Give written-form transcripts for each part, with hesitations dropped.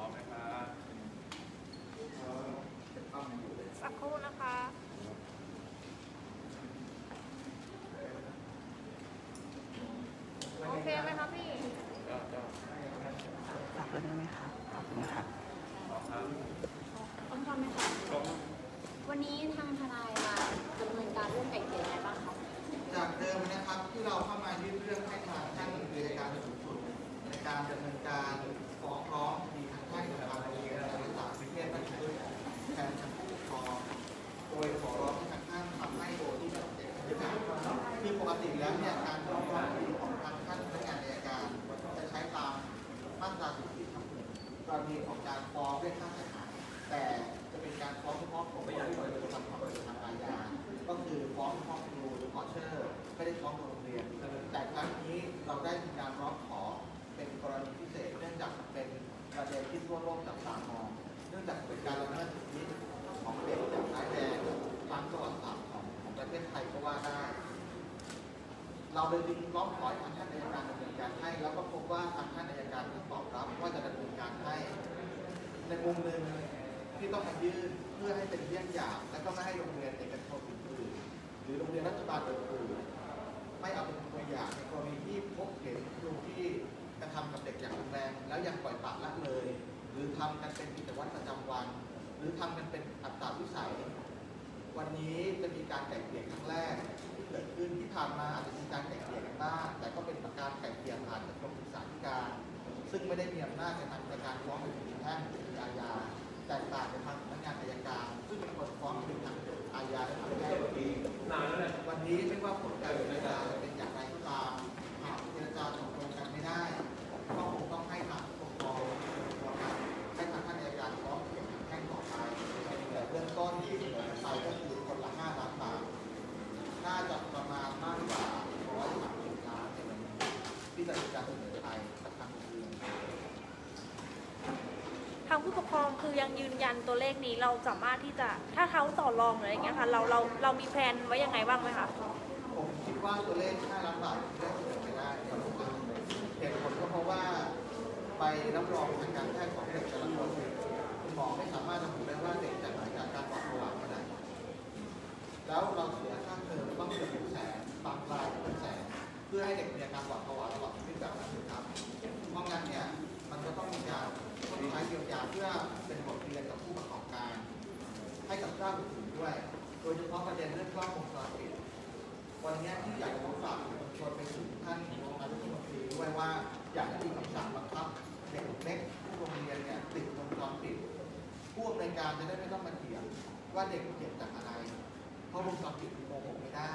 ร้อมไหมครับสักครู่นะคะโอเคไหมครับพี่สักแล้วได้ไหมคะขอบคุณค่ะต้องทำไหมคะวันนี้ทางทนายมาดำเนินการเรื่องไก่เกลี่ยอะไรบ้างคะจากเดิมนะครับที่เราเข้ามายื่นเรื่องให้ทางท่านผู้จัดการสูงสุดในการดำเนินการฟ้องร้องคดีทางแพ่งกับทางอาญาในศาลพิเศษนั่นคือแทนจำคุกฟ้องโดยขอร้องให้ทางท่านทำให้โดยที่แบบเด็กที่ปกติแล้วเนี่ยการฟ้องร้องคดีของทางท่านพนักงานอัยการจะใช้ตามมาตรา 14 ครับกรณีของการฟ้องเรียกค่าเสียหายแต่จะเป็นการฟ้องเฉพาะของผู้ที่โดยกระทำความผิดทางอาญาก็คือฟ้องครูหรือขอเชิญไม่ได้ฟ้องโรงเรียนแต่ครั้งนี้เราได้มีการร้องขอเป็นกรณีพิเศษเนื่องจากเป็นประเด็นที่ทั่วโลกจับตามองเนื่องจากเป็นการละเมิดสิทธิของเด็กอย่างร้ายแรงตามประวัติศาสตร์ของประเทศไทยก็ว่าได้เราเลยดึงร้องขอทางท่านอัยการดำเนินการให้แล้วก็พบว่าทางท่านอัยการตอบรับว่าจะดำเนินการให้ในมุมหนึ่งที่ต้องยื่นเพื่อให้เป็นเยี่ยงอย่างและก็ไม่ให้โรงเรียนเอกชนอื่นหรือโรงเรียนรัฐบาลอื่นไม่เอาเป็นตัวอย่างในกรณีที่พบเห็นครูที่กระทำกับเด็กอย่างรุนแรงแล้วยังปล่อยปละละเลยหรือทำกันเป็นกิจวัตรประจำวันหรือทำกันเป็นอัตตาวิสัยวันนี้จะมีการไก่เกลี่ยครั้งแรกที่เกิดขึ้นที่ผ่านมาอาจจะมีการไก่เกลี่ยกันบ้างแต่ก็เป็นประการไก่เกลี่ยผ่านกรมศึกษาธิการซึ่งไม่ได้มีอำนาจในทางการฟ้องในคดีแพ่งหรืออาญาแตกต่างจากทางพนักงานอัยการซึ่งเป็นคนฟ้องคดีทางอาญาและทางแพ่งวันนี้ไม่ว่าผลการเจรจาเป็นอย่างไรก็ตามหากเจรจาตกลงกันไม่ได้ก็คงต้องให้ทางปกครองให้ทางท่านอัยการฟ้องคดีทางแพ่งต่อไปแต่เบื้องต้นที่เสนอไปก็คือคนละ5 ล้านบาทน่าจะประมาณมากกว่า130 ล้านที่จะมีการเสนอไปกับทางอื่นทางผู้ปกครองคือยังยืนยันตัวเลขนี้เราสามารถที่จะถ้าเขาต่อรองหรืออะไรอย่างเงี้ยค่ะเรามีแพลนไว้ยังไงบ้างไหมคะผมคิดว่าตัวเลข5 ล้านบาทได้เสนอไปได้เหตุผลก็เพราะว่าไปรับรองทางการแพทย์ของเด็กแต่ละคนคุณหมอไม่สามารถระบุได้ว่าเด็กจะหายจากการปอดระหว่างขนาดแล้วเราเสียค่าเทอมต้องเสีย100,000บางราย100,000เพื่อให้เด็กมีอาการปอดระหว่างตลอดชีวิตแบบนั้นครับเพราะงั้นเนี่ยมันก็ต้องมีการใช้เยียวยาเพื่อเป็นบทเรียนกับผู้ประกอบการให้กับเจ้าอื่นด้วยโดยเฉพาะประเด็นเรื่องกล้องวงจรปิดวันนี้ที่อยากจะฝากชวนไปถึงท่านรองนายกรัฐมนตรีด้วยว่าอยากให้มีคำสั่งบังคับเด็กเล็กผู้โรงเรียนเนี่ยติดวงจรปิดผู้อำนวยการจะได้ไม่ต้องมาเถียงว่าเด็กเกิดจากอะไรเพราะวงจรปิดโกหกไม่ได้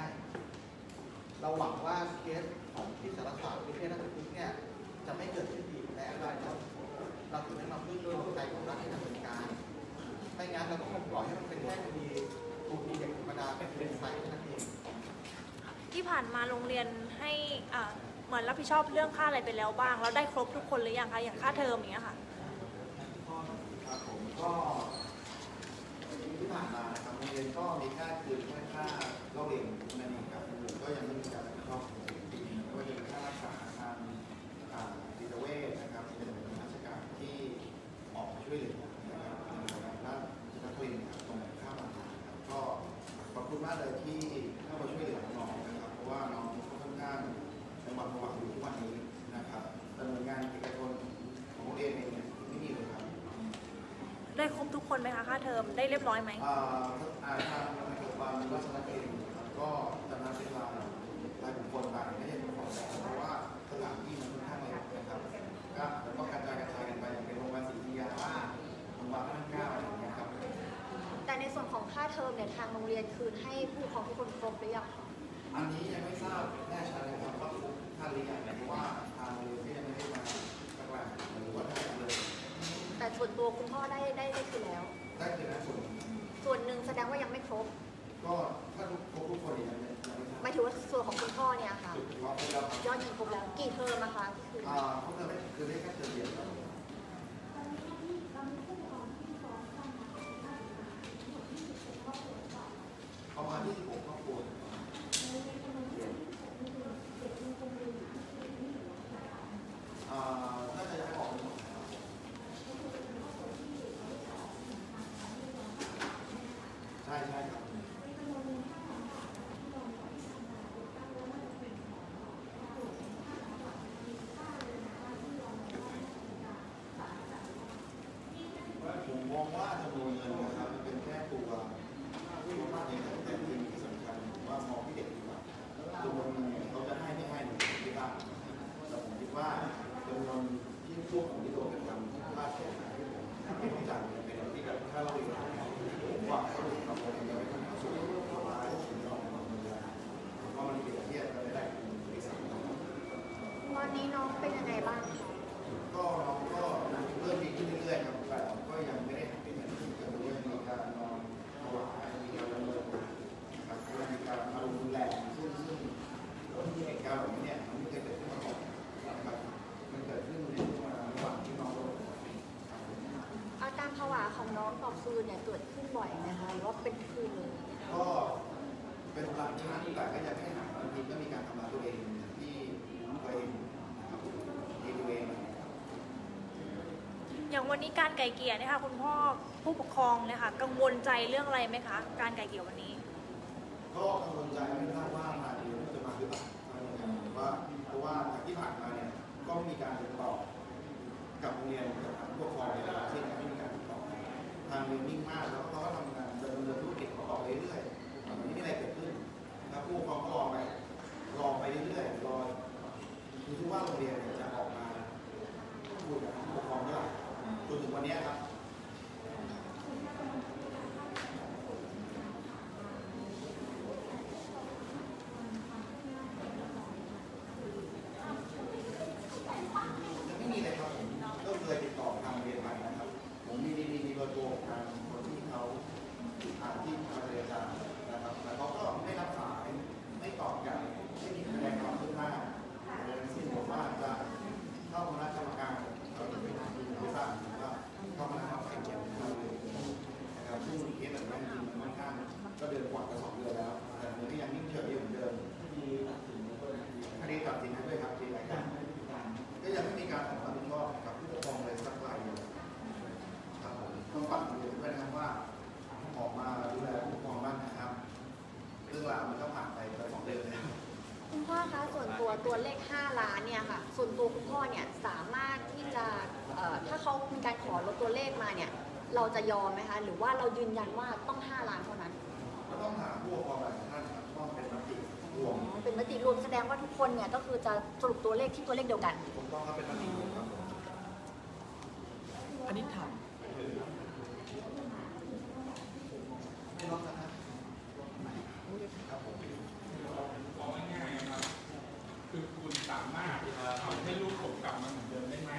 เราหวังว่าเคสของที่สารศาสตร์วิเทศนักศึกษาเนี่ยจะไม่เกิดขึ้นอีกในอนาคตเราถึงได้มาพึ่งเรื่องใจของรัฐในดำเนินการไม่งั้นเราก็คงปล่อยให้มันเป็นแค่คดีถูกดีอย่างธรรมดาเป็นไซต์นั่นเองที่ผ่านมาโรงเรียนให้เหมือนรับผิดชอบเรื่องค่าอะไรไปแล้วบ้างแล้วได้ครบทุกคนหรือยังคะอย่างค่าเทอมอย่างเงี้ยค่ะครับผมก็ที่ผ่านมานะครับโรงเรียนก็มีค่าคืนค่าเล่าเรียนนั่นเองครับก็ยังไม่มีการรับผิดชอบจริงๆก็ยังค่ารักษาทางดิจิเวทนะครับเป็นหน่วยราชการที่ออกช่วยเหลือนะครับในระดับด้านนักเรียนตรงข้ามต่างๆก็ขอบคุณมากเลยที่เข้ามาช่วยเหลือน้องนะครับเพราะว่าน้องค่อนข้างในความระวังอยู่ทุกวันนี้นะครับแต่หน่วยงานเอกชนของโรงเรียนเองไม่มีเลยครับได้ครบทุกคนไหมคะค่าเทอมได้เรียบร้อยไหมทางโรงพยาบาลราชการเองนะครับก็จำนวนเวลารายบุคคลไปไม่ใช่เป็นของเราเพราะว่าสถานที่มันค่อนข้างเล็กนะครับก็แล้วก็กระจายกันไปอย่างเป็นโรงพยาบาลศรีธัญญาโรงพยาบาลพระนั่งเกล้าอะไรอย่างเงี้ยครับแต่ในส่วนของค่าเทอมเนี่ยทางโรงเรียนคืนให้ผู้ปกครองทุกคนครบหรือยังอันนี้ยังไม่ทราบแน่ชัดเลยครับว่าครบท่านหรือยังเพราะว่าทางโรงเรียนไม่ได้มาจัดการหรือว่าได้เลยแต่ส่วนตัวคุณพ่อได้คืนแล้วได้คืนแล้วส่วนหนึ่งแสดงว่ายังไม่ครบก็ถ้าครบทุกคนอย่างเงี้ยหมายถึงว่าส่วนของคุณพ่อเนี่ยค่ะยอดเงินครบแล้วกี่เทอมนะคะเขาจะไม่คือได้แค่เทอมเดียวประมาณ26ครอบครัวถ้าจะได้ออก องว่าจำนวนเงินนะครับเป็นแค่ตัวที่มากเองแต่เป็นที่สำคัญผมว่ามองที่เด็กดีกว่าจำนวนเงินเขาจะให้ไม่ให้หนูคิดว่าแต่ผมคิดว่าจำนวนที่พวกของที่โดนกระทำพลาดเสียหายไม่ต้องจ่ายเป็นที่แบบถ้าเราอยู่ผมว่าเขาถูกทำอะไรอย่างเงี้ยไม่ต้องสูงเพราะว่าเราถึงยอมความเงินเพราะมันเกี่ยวเทียบกันได้อีกสามคนวันนี้น้องเป็นยังไงบ้างก็น้องก็เริ่มดีขึ้นเรื่อยๆครับแต่ก็ยังไม่ได้เป็นอย่างที่ควรเรื่องในการนอนภาวะมีการละเมอครับมีการอารมณ์รุนแรงซึ่งเหตุการณ์แบบนี้เนี่ยมันไม่เคยเกิดขึ้นมาก่อนนะครับมันเกิดขึ้นในช่วงระหว่างที่น้องอาการภาวะของน้องต่อคืนเนี่ยเกิดขึ้นบ่อยนะคะหรือว่าเป็นคืนเลยก็เป็นบางครั้งแต่ก็อยากให้หาบางทีก็มีการทำร้ายตัวเองที่ตัวเองนะครับตัวเองอย่างวันนี้การไก่เกลี่ยนะคะคุณพ่อผู้ปกครองนะคะกังวลใจเรื่องอะไรไหมคะการไก่เกลี่ยวันนี้ก็กังวลใจไม่ทราบว่ามาหรือจะมาหรือเปล่าเพราะว่าที่ผ่านมาเนี่ยก็มีการติดต่อกับโรงเรียนกับผู้ปกครองในหลายที่นะที่มีการติดต่อทางเรียนนิ่งมากแล้วก็ทำงานดำเนินธุรกิจของเราเรื่อยๆมันไม่มีอะไรเกิดขึ้นแล้วผู้ปกครองก็รอไปเรื่อยๆรอคือว่าโรงเรียนจะออกมาพูดกับผู้ปกครองเมื่อไหร่จนถึงวันนี้ครับก็เดินกว่ากัน2 เดือนแล้วแต่เมื่อที่ยังนิ่งเฉยอยู่เหมือนเดิมคดีตัดสินนั้นด้วยครับที่รายการก็ยังไม่มีการออกมาเป็นรอบกับผู้ปกครองเลยสักรายเดียวครับผมต้องฝากเรียนด้วยนะครับว่าออกมาดูแลผู้ปกครองบ้างนะครับเรื่องราวมันก็ผ่านไป2 เดือนแล้วคุณพ่อคะส่วนตัวเลข5 ล้านเนี่ยค่ะส่วนตัวคุณพ่อเนี่ยสามารถที่จะถ้าเขามีการขอลดตัวเลขมาเนี่ยเราจะยอมไหมคะหรือว่าเรายืนยันว่าต้อง5 ล้านเท่านั้นก็ต้องหาผู้ปกครองหลายท่านต้องเป็นมติรวมแสดงว่าทุกคนเนี่ยก็คือจะสรุปตัวเลขที่ตัวเลขเดียวกันผมต้องเป็นมติรวมครับอันนี้ถามไม่ล็อกนะครับครับผมบอกง่ายๆครับคือคุณสามารถทำให้ลูกกลับมาเหมือนเดิมได้ไหม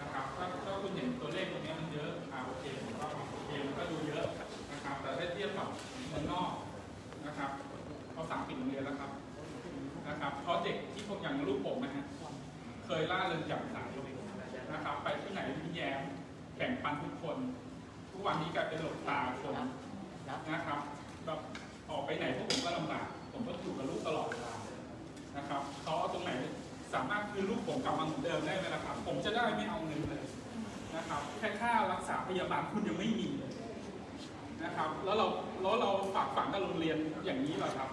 นะครับถ้าคุณเห็นตัวเลขตรงนี้มันเยอะโอเคผมก็โอเคมันก็ดูเยอะนะครับแต่ถ้าเทียบกับเมืองนอกนะครับเขา3 ปีโรงเรียนแล้วครับนะครับเพราะเด็กที่พวกอย่างลูกผมนะฮะเคยล่าเริงจับสายตัวเองนะครับไปที่ไหนที่แย้มแข่งปันทุกคนทุกวันนี้กลายเป็นหลบตาคนนะครับแบบออกไปไหนพวกผมก็ลำบากผมก็อยู่กับลูกตลอดเวลานะครับเขาเอาตรงไหนสามารถคือลูกผมกลับมาเหมือนเดิมได้ไหมนะครับผมจะได้ไม่เอาเงินเลยนะครับแค่ค่ารักษาพยาบาลคุณยังไม่มีเลยนะครับแล้วเราฝากฝังกับโรงเรียนอย่างนี้เหรอครับ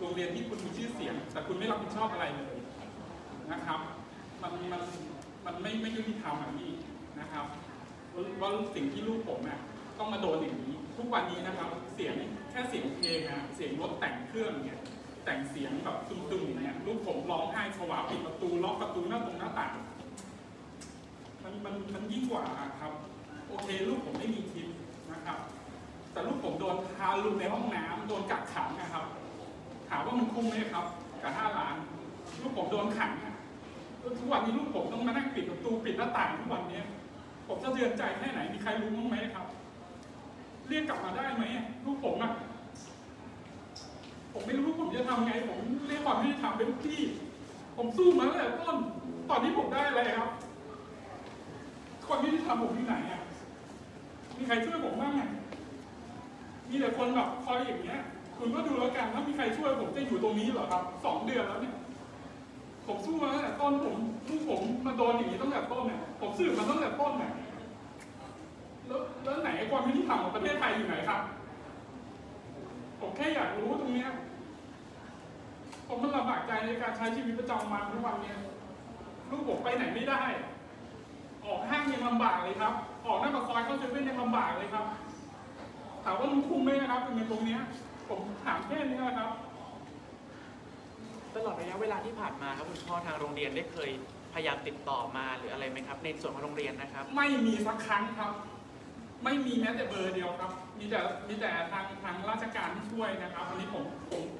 โรงเรียนที่คุณมีชื่อเสียงแต่คุณไม่รับผิดชอบอะไรเลยนะครับมันไม่ยุติธรรมแบบนี้นะครับว่าสิ่งที่ลูกผมเนี่ยต้องมาโดนอย่างนี้ทุกวันนี้นะครับเสียงแค่เสียงเพลงนะเสียงรถแต่งเครื่องเนี่ยแต่งเสียงแบบตุ้มๆเนี่ยลูกผมร้องไห้สวาปิดประตูล็อกประตูหน้าต่างมันยิ่งกว่าครับโอเคลูกผมไม่มีทิพย์นะครับแต่ลูกผมโดนทารุณในห้องน้ำโดนกักขังนะครับถามว่ามันคุ้มไหมครับกับ5 ล้านลูกผมโดนขังทุกวันนี้ลูกผมต้องมานั่งปิดประตูปิดหน้าต่างทุกวันนี้ผมจะเดือดใจแค่ไหนมีใครรู้บ้างไหมครับเรียกกลับมาได้ไหมลูกผมอะผมไม่รู้ว่าผมจะทำไงผมเรียกความยุติธรรมเป็นที่ผมสู้มาตั้งแต่ต้นตอนนี้ผมได้อะไรครับความยุติธรรมผมที่ไหนอ่ะมีใครช่วยผมบ้างมีแต่คนแบบคอยอย่างเงี้ยคุณก็ดูแล้วกันถ้ามีใครช่วยผมจะอยู่ตรงนี้เหรอครับ2 เดือนแล้วเนี่ยผมสู้มาตั้งแต่ต้นลูกผมมาโดนอย่างนี้ตั้งแต่ต้นเนี่ยผมสืบมาตั้งแต่ต้นเนี่ยแล้วไหนความยุติธรรมของประเทศไทยอยู่ไหนครับผมแค่อยากรู้ตรงนี้ผมมันลำบากใจในการใช้ชีวิตประจำวันทุกวันเนี่ยลูกผมไปไหนไม่ได้อ ออกห้างยังลำบากเลยครับออกหน้าปากซอยเข้าเซเว่นยังลำบากเลยครับถามว่าลุงคุ้มไหมนะครับในตรงนี้ผมถามแค่นี้นะครับตลอดระยะเวลาที่ผ่านมาครับคุณพ่อทางโรงเรียนได้เคยพยายามติดต่อมาหรืออะไรไหมครับในส่วนของโรงเรียนนะครับไม่มีสักครั้งครับไม่มีแม้แต่เบอร์เดียวครับมีแต่ทางราชการที่ช่วยนะครับวันนี้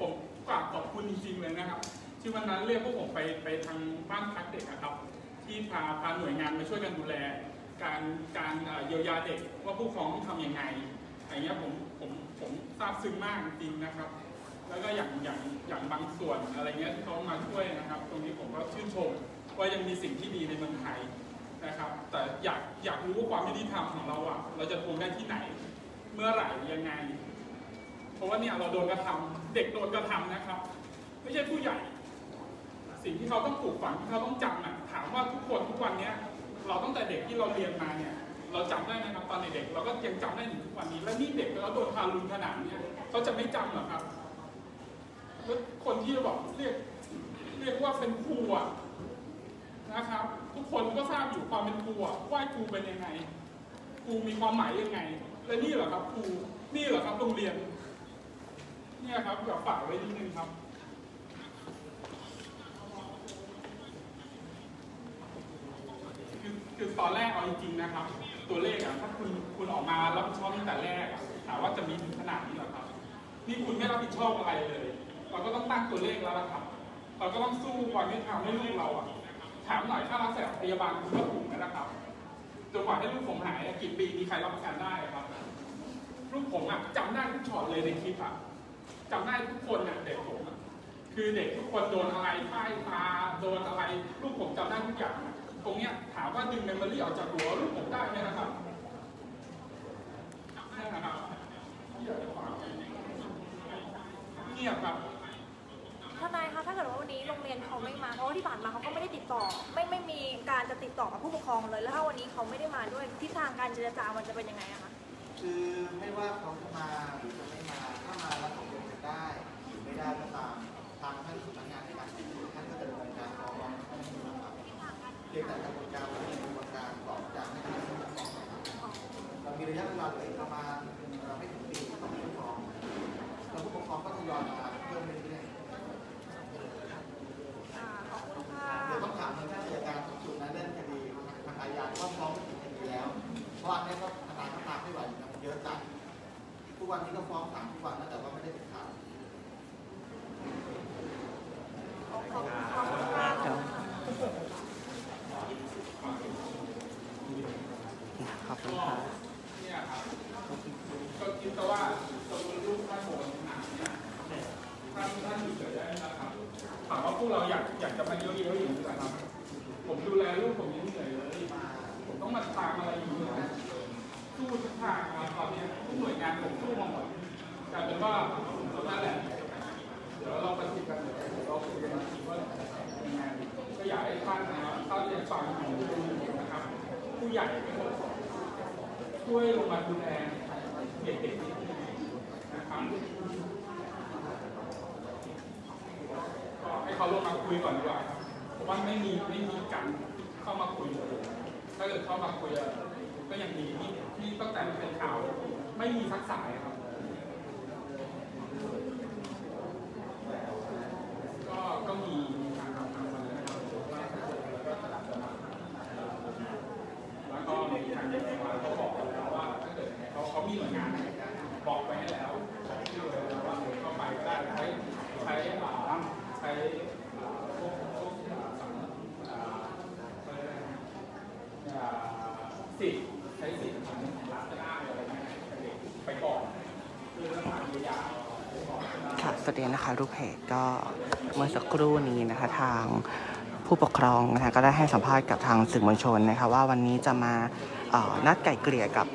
ผมกราบขอบคุณจริงๆเลยนะครับที่วันนั้นเรียกพวกผมไปทางบ้านพักเด็กนะครับที่พาหน่วยงานมาช่วยกันดูแลการเยียวยาเด็กว่าผู้ปกครองต้องทำยังไงอย่างเงี้ยผมซาบซึ้งมากจริงนะครับแล้วก็อย่างบางส่วนอะไรเงี้ยที่เขามาช่วยนะครับตรงนี้ผมก็ชื่นชมว่ายังมีสิ่งที่ดีในเมืองไทยนะครับแต่อยากรู้ว่าความยุติธรรมของเราอ่ะเราจะทวงได้ที่ไหนเมื่อไหร่ยังไงเพราะว่าเนี่ยเราโดนกระทำเด็กโดนกระทำนะครับไม่ใช่ผู้ใหญ่สิ่งที่เขาต้องปลูกฝังที่เขาต้องจำอ่ะถามว่าทุกคนทุกวันเนี้ยเราตั้งแต่เด็กที่เราเรียนมาเนี่ยเราจำได้นะครับตอนเด็กเราก็ยังจำได้ถึงทุกวันนี้และนี่เด็กเราโดนทารุณขนาดนี้เขาจะไม่จำหรอครับคนที่บอกเรียกว่าเป็นครูอ่ะนะครับทุกคนก็ทราบอยู่ความเป็นครูอ่ะว่าครูเป็นยังไงครูมีความหมายยังไงและนี่เหรอครับครูนี่เหรอครับโรงเรียนเนี่ยครับอยากฝากไว้นิดนึงครับคือตอนแรกเอาจริงๆนะครับตัวเลขอ่ะถ้าคุณออกมารับผิดชอบตั้งแต่แรกถามว่าจะมีถึงขนาดนี้หรอครับนี่คุณไม่รับผิดชอบอะไรเลยเราก็ต้องตั้งตัวเลขแล้วนะครับเราก็ต้องสู้ความยุติธรรมให้ลูกเราอ่ะถามหน่อยค่ารักษาพยาบาลคุณก็ถูกนะครับจนกว่าให้ลูกผมหายกี่ปีมีใครรับประกันได้ครับลูกผมอ่ะจำได้ทุกช็อตเลยในคลิปอ่ะจำได้ทุกคนอ่ะเด็กผมคือเด็กทุกคนโดนอะไรป้ายตาโดนอะไรลูกผมจำได้ทุกอย่างตรงเนี้ยถามว่าดึงเมมโมรี่ออกจากหัวลูกผมได้ไหมนะครับจำได้นะครับเงียบครับทนายคะถ้าเกิดว่าวันนี้โรงเรียนเขาไม่มาเพราะว่าที่ผ่านมาเขาก็ไม่ได้ติดต่อไม่มีการจะติดต่อกับผู้ปกครองเลยแล้วถ้าวันนี้เขาไม่ได้มาด้วยทิศทางการเจรจามันจะเป็นยังไงอะคะคือไม่ว่าเขาจะมาหรือจะไม่มาถ้ามาแล้วตกลงกันได้หรือไม่ได้ก็ตามทางท่านสำนักงานในการท่านก็จะดำเนินการฟ้องร้องข้อมูลนะครับเพียงแต่กระบวนการมันเป็นกระบวนการต่อจากให้การฟ้องร้องเรามีระยะเวลาเหลือประมาณไม่ถึงปีก็ต้องฟ้องแล้วผู้ปกครองก็ทยอยมาเพิ่มเรื่อยเดี๋ยวต้องถามทางราชการสุดนั้นเรื่องคดีทางอาญาก็ฟ้องคดีแล้วเพราะว่าเนี่ยก็ทนายก็ตามไม่ไหวเยอะจัดทุกวันนี้ก็ฟ้องศาลทุกวันแล้วแต่ว่าไม่ได้ติดข่าวขอบคุณครับเนี่ยครับก็คิดแต่ว่าสมมติลูกท่านโหดหนักเนี่ยท่านอยู่เฉยได้นะครับถามว่าพวกเราอยากจะมาเยอะๆอยู่นะครับผมดูแลลูกผมยังเหนื่อยเลยผมต้องมาตามอะไรอยู่นะสู้ทุกทางมาตอนนี้ทุกหน่วยงานผมสู้มาหมดกลายเป็นว่าเราได้แหละเดี๋ยวเราประสิทธิ์กันเดี๋ยวเราคุยกันว่ายังไงก็อยากให้ท่านนะครับท่านจะฟังของผู้ใหญ่นะครับผู้ใหญ่ช่วยลงมาดูแลเด็กๆนะครับให้เขาลงมาคุยก่อนดีกว่าเพราะว่าไม่มีกันเข้ามาคุยเลยถ้าเกิดเข้ามาคุยก็อย่างดีที่ตั้งแต่เป็นข่าวไม่มีสักสายครับก็มีการทำมาแล้วแล้วก็ในทางเดียวกันเขาบอกแล้วว่าถ้าเกิดเขามีหน่วยงานบอกไปให้แล้วว่าเข้าไปก็ได้ใช้สิทธิ์ใช้สิทธิ์ของรัฐจะได้อะไรเงี้ยไปก่อนคือสถานพยาค่ะแสดงนะคะรูปเพจก็เมื่อสักครู่นี้นะคะทางผู้ปกครองนะคะก็ได้ให้สัมภาษณ์กับทางสื่อมวลชนนะคะว่าวันนี้จะมานัดไก่เกลี่ยกับ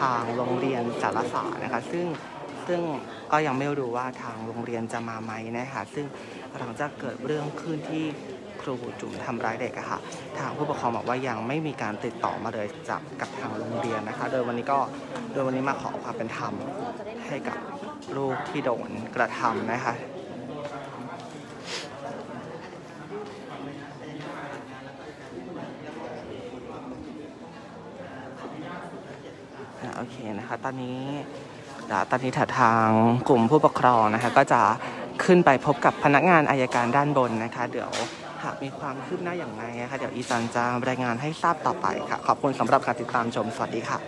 ทางโรงเรียนสารศาสตร์นะคะซึ่งก็ยังไม่รู้ว่าทางโรงเรียนจะมาไหมนะคะซึ่งหลังจากเกิดเรื่องขึ้นที่ครูจุ๋มทำร้ายเด็กค่ะทางผู้ปกครองบอกว่ายังไม่มีการติดต่อมาเลยจากกับทางโรงเรียนนะคะโดยวันนี้มาขอความเป็นธรรมให้กับลูกที่โดนกระทำนะคะ โอเคนะคะตอนนี้ทางกลุ่มผู้ปกครองนะคะก็จะขึ้นไปพบกับพนักงานอัยการด้านบนนะคะเดี๋ยวหากมีความคืบหน้าอย่างไรนะคะเดี๋ยวอีจันจะรายงานให้ทราบต่อไปค่ะขอบคุณสำหรับการติดตามชมสวัสดีค่ะ